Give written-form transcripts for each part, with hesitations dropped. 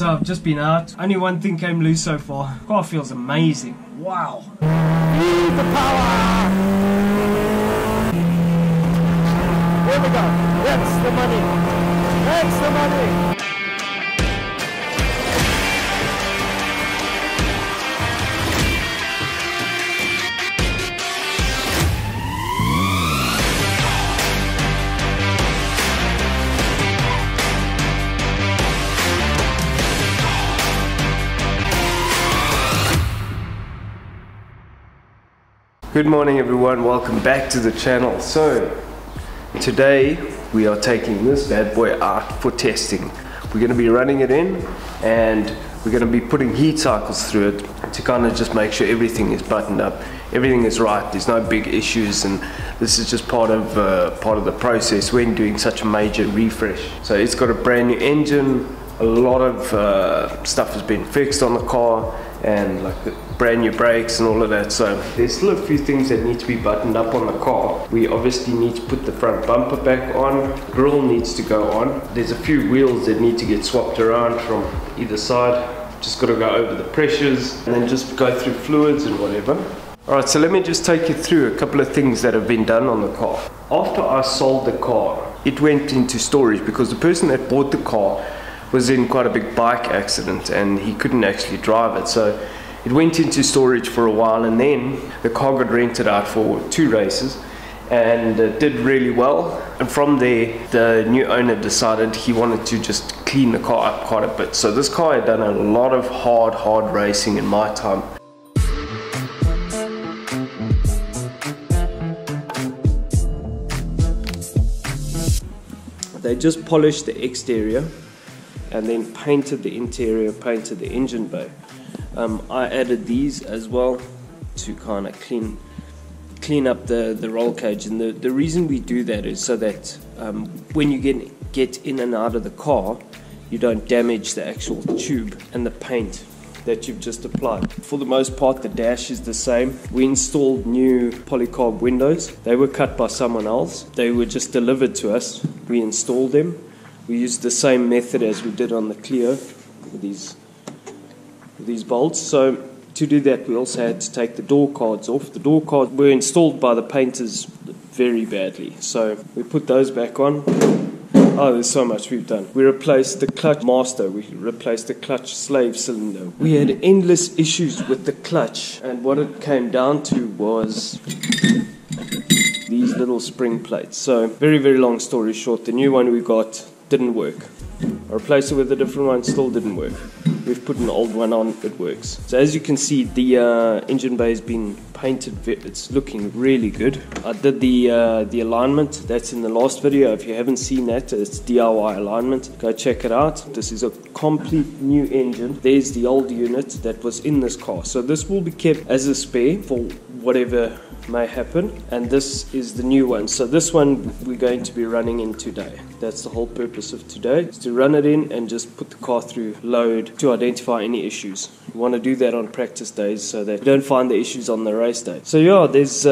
So I've just been out. Only one thing came loose so far. Car feels amazing. Wow. Need the power. Here we go. That's the money. That's the money. Good morning everyone, welcome back to the channel. So today we are taking this bad boy out for testing. We're going to be running it in and we're going to be putting heat cycles through it to kind of just make sure everything is buttoned up, everything is right, there's no big issues, and this is just part of the process when doing such a major refresh. So it's got a brand new engine, a lot of stuff has been fixed on the car, and like the brand new brakes and all of that. So there's still a few things that need to be buttoned up on the car. We obviously need to put the front bumper back on, grill needs to go on, there's a few wheels that need to get swapped around from either side. Just got to go over the pressures and then just go through fluids and whatever. Alright, so let me just take you through a couple of things that have been done on the car. After I sold the car, it went into storage because the person that bought the car was in quite a big bike accident and he couldn't actually drive it, so it went into storage for a while, and then the car got rented out for 2 races and it did really well, and from there the new owner decided he wanted to just clean the car up quite a bit. So this car had done a lot of hard racing in my time. They just polished the exterior and then painted the interior, painted the engine bay. I added these as well to kind of clean up the roll cage, and the reason we do that is so that when you get in and out of the car, you don't damage the actual tube and the paint that you've just applied. For the most part the dash is the same. We installed new polycarb windows. They were cut by someone else, they were just delivered to us, we installed them. We used the same method as we did on the Clio with these bolts. So to do that we also had to take the door cards off. The door cards were installed by the painters very badly, so we put those back on. Oh, there's so much we've done. We replaced the clutch master, we replaced the clutch slave cylinder. We had endless issues with the clutch, and what it came down to was these little spring plates. So very long story short, the new one we got didn't work. I replaced it with a different one, still didn't work. We've put an old one on, it works. So as you can see, the engine bay has been painted, it's looking really good. I did the alignment, that's in the last video. If you haven't seen that, it's DIY alignment, go check it out. This is a complete new engine. There's the old unit that was in this car, so this will be kept as a spare for whatever may happen, and this is the new one. So this one we're going to be running in today. That's the whole purpose of today, is to run it in and just put the car through load to identify any issues. You want to do that on practice days so that you don't find the issues on the race day. So yeah, there's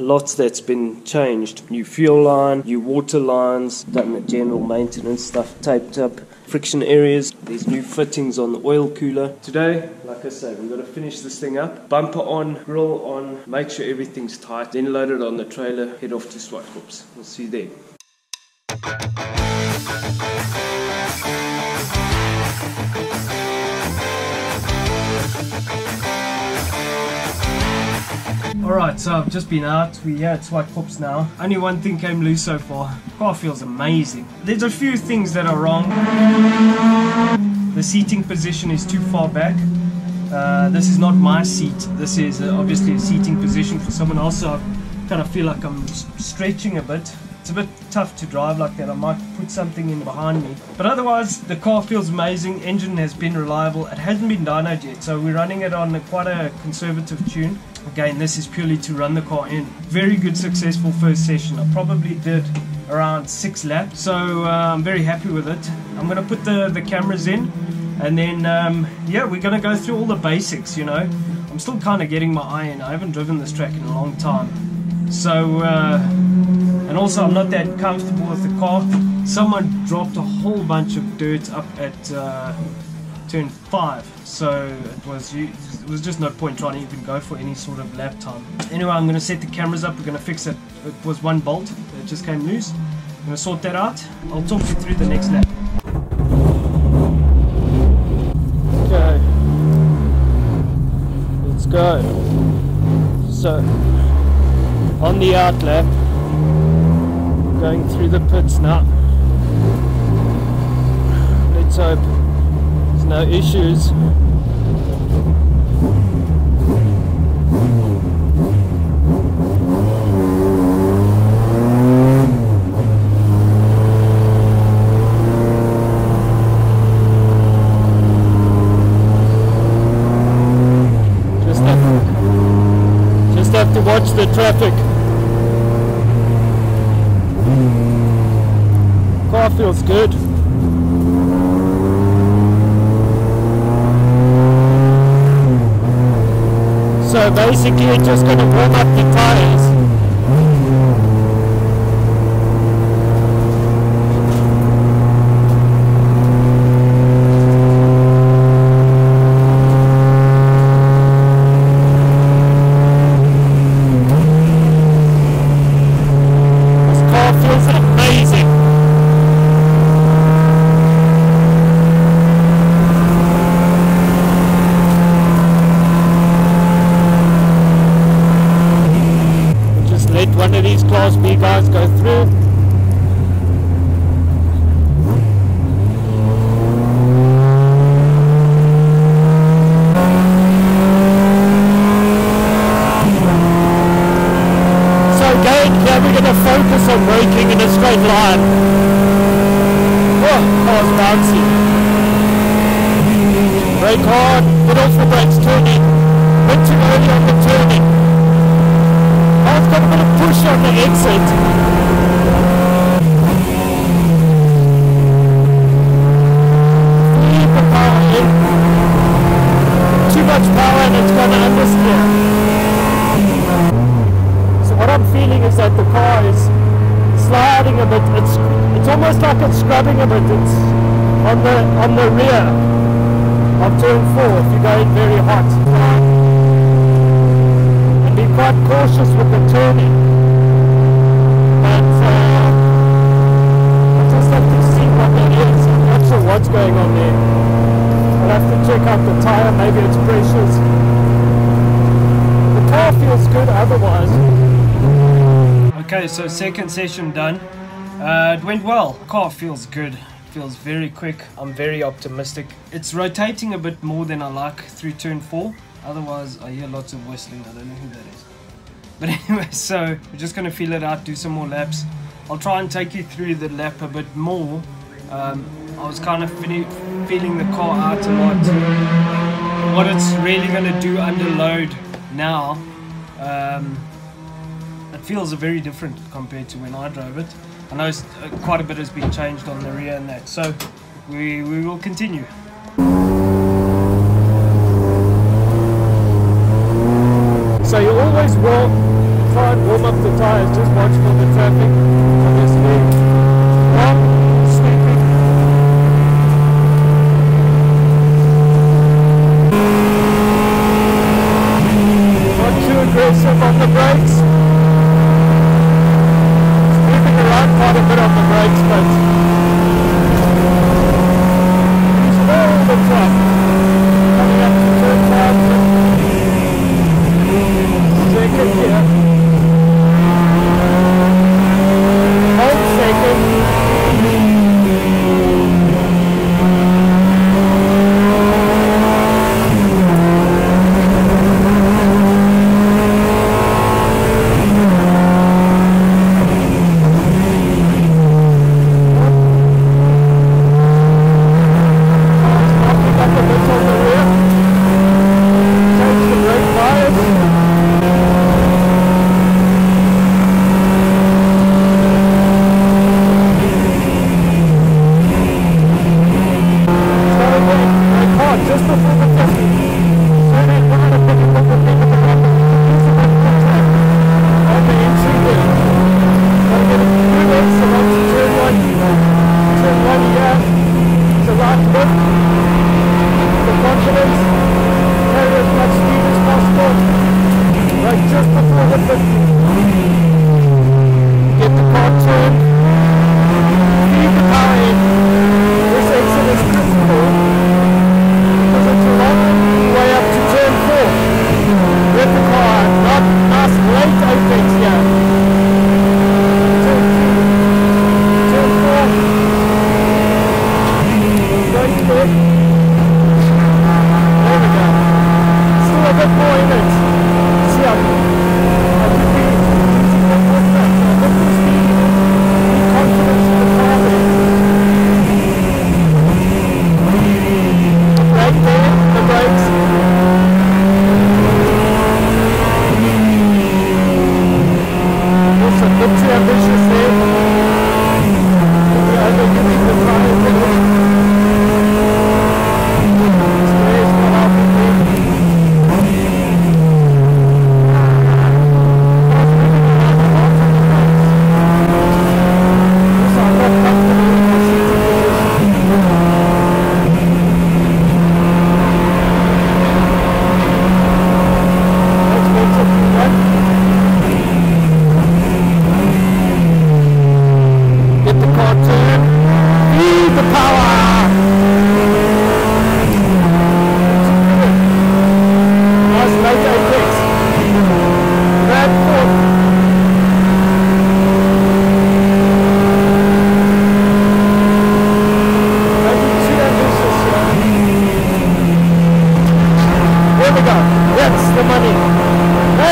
lots that's been changed. New fuel line, new water lines, done the general maintenance stuff, taped up friction areas, there's new fittings on the oil cooler. Today, like I say, we've got to finish this thing up, bumper on, grill on, make sure everything's tight, then load it on the trailer, head off to Swipe Hoops. We'll see you there. Alright, so I've just been out, we're here at Swipe Hoops now. Only one thing came loose so far. Car feels amazing. There's a few things that are wrong. The seating position is too far back. This is not my seat, this is obviously a seating position for someone else, so I kind of feel like I'm stretching a bit. It's a bit tough to drive like that, I might put something in behind me. But otherwise, the car feels amazing, engine has been reliable, it hasn't been dynoed yet, so we're running it on quite a conservative tune. Again, this is purely to run the car in. Very good, successful first session. I probably did around 6 laps, so I'm very happy with it. I'm going to put the cameras in, and then, yeah, we're going to go through all the basics, you know. I'm still kind of getting my eye in. I haven't driven this track in a long time. So, and also I'm not that comfortable with the car. Someone dropped a whole bunch of dirt up at turned 5, so it was just no point trying to even go for any sort of lap time. Anyway, I'm going to set the cameras up. We're going to fix it. It was one bolt that just came loose. I'm going to sort that out. I'll talk you through the next lap. Okay, let's go. So on the out lap, going through the pits now. Let's hope there's no issues. Just have to watch the traffic. Car feels good. So basically it's just going to warm up the tires. One of these Class B guys go through. So again, here we're going to focus on braking in a straight line. Oh, car's bouncy. Brake hard, but off the brakes, turning. Bit too early on the turning. I've got a bit of push on the exit. Leave the power in. Too much power and it's going to understeer. So what I'm feeling is that the car is sliding a bit. It's almost like it's scrubbing a bit. It's on the rear of turn 4 if you're going very hot. Quite cautious with the turning, but I just have to see what that is. I'm not sure what's going on there. I'll have to check out the tire, maybe it's pressures. The car feels good otherwise. Okay, so second session done. It went well. Car feels good. Feels very quick. I'm very optimistic. It's rotating a bit more than I like through turn 4. Otherwise, I hear lots of whistling. I don't know who that is. But anyway, so we're just going to feel it out, do some more laps. I'll try and take you through the lap a bit more. I was kind of feeling the car out a lot. What it's really going to do under load now, it feels very different compared to when I drove it. I know quite a bit has been changed on the rear and that. So we will continue. So you always will try and warm up the tyres, just watch for the traffic, obviously. One, sweeping. Not too aggressive on the brakes. Sweeping around quite a bit on the brakes, but you spare all the traffic. Turn one here, to right foot.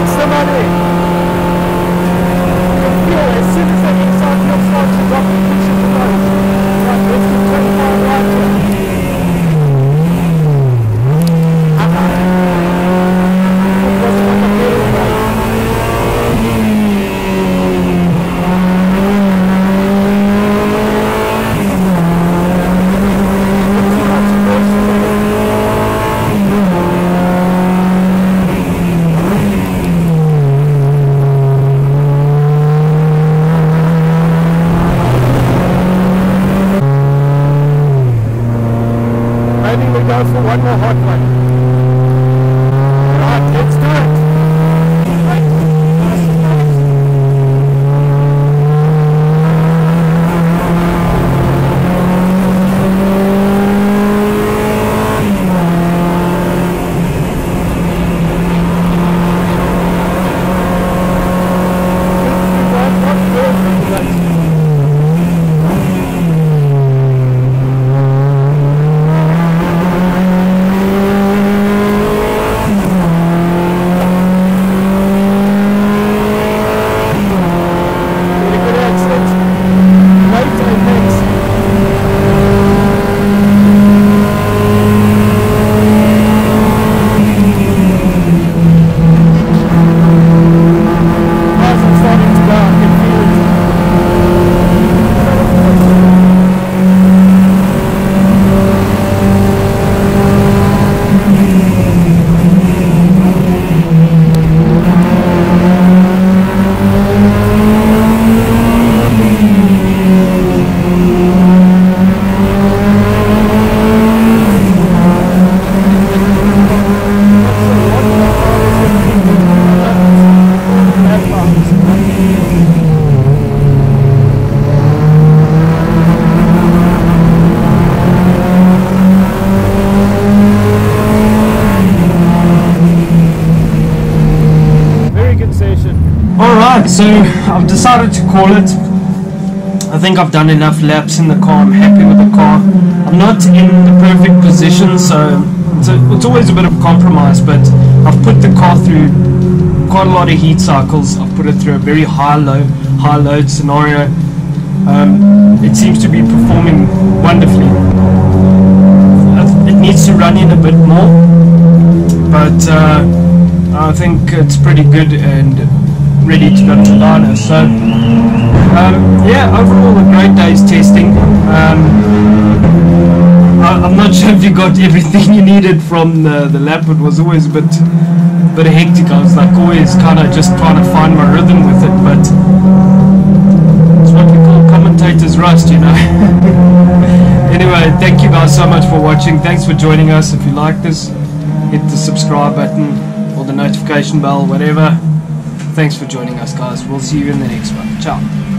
smack somebody. You can feel it. As soon as that kicks off, you'll start to drop and push into those. Like this is 25 right here. For one more hot one. Right, let's do it. So I've decided to call it. I think I've done enough laps in the car. I'm happy with the car. I'm not in the perfect position, so it's always a bit of compromise, but I've put the car through quite a lot of heat cycles. I've put it through a very high load scenario. It seems to be performing wonderfully. It needs to run in a bit more, but I think it's pretty good and ready to go to Lana. So yeah, overall a great day's testing. I'm not sure if you got everything you needed from the lap. It was always a bit hectic. I was like always kind of just trying to find my rhythm with it, but it's what we call commentator's rust, you know. Anyway, thank you guys so much for watching. Thanks for joining us. If you like this, hit the subscribe button or the notification bell, whatever. Thanks for joining us, guys. We'll see you in the next one. Ciao.